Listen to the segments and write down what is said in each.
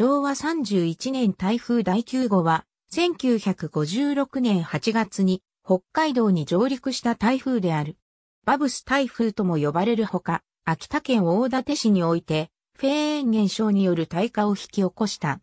昭和31年台風第9号は、1956年8月に北海道に上陸した台風である。バブス台風とも呼ばれるほか、秋田県大館市において、フェーン現象による大火を引き起こした。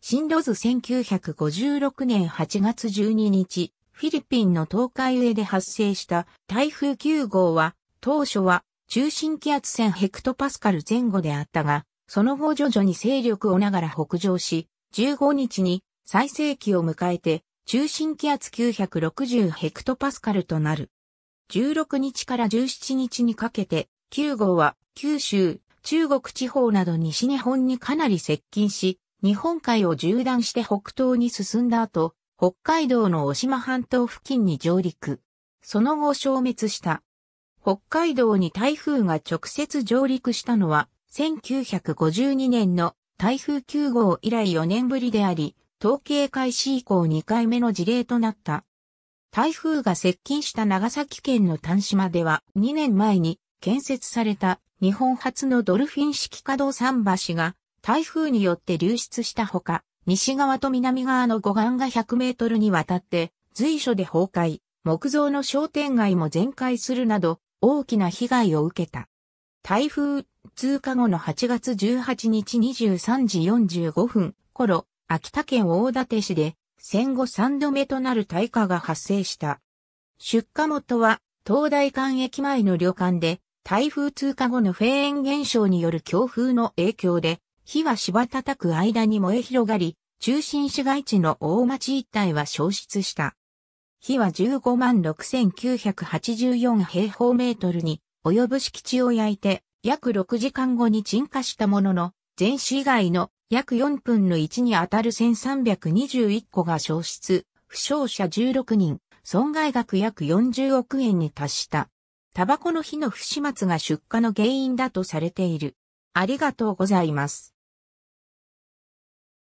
進路図1956年8月12日、フィリピンの東海上で発生した台風9号は、当初は中心気圧1000ヘクトパスカル前後であったが、その後徐々に勢力をながら北上し、15日に最盛期を迎えて、中心気圧960ヘクトパスカルとなる。16日から17日にかけて、9号は九州、中国地方など西日本にかなり接近し、日本海を縦断して北東に進んだ後、北海道の渡島半島付近に上陸。その後消滅した。北海道に台風が直接上陸したのは、1952年の台風9号以来4年ぶりであり、統計開始以降2回目の事例となった。台風が接近した長崎県の端島では2年前に建設された日本初のドルフィン式可動桟橋が台風によって流出したほか、西側と南側の護岸が100メートルにわたって随所で崩壊、木造の商店街も全壊するなど大きな被害を受けた。台風通過後の8月18日23時45分頃、秋田県大館市で戦後3度目となる大火が発生した。出火元は東大館駅前の旅館で台風通過後のフェーン現象による強風の影響で火は柴叩く間に燃え広がり、中心市街地の大町一帯は焼失した。火は156,984平方メートルに及ぶ敷地を焼いて約6時間後に鎮火したものの、全市以外の約4分の1にあたる1321戸が焼失、負傷者16人、損害額約40億円に達した。タバコの火の不始末が出火の原因だとされている。ありがとうございます。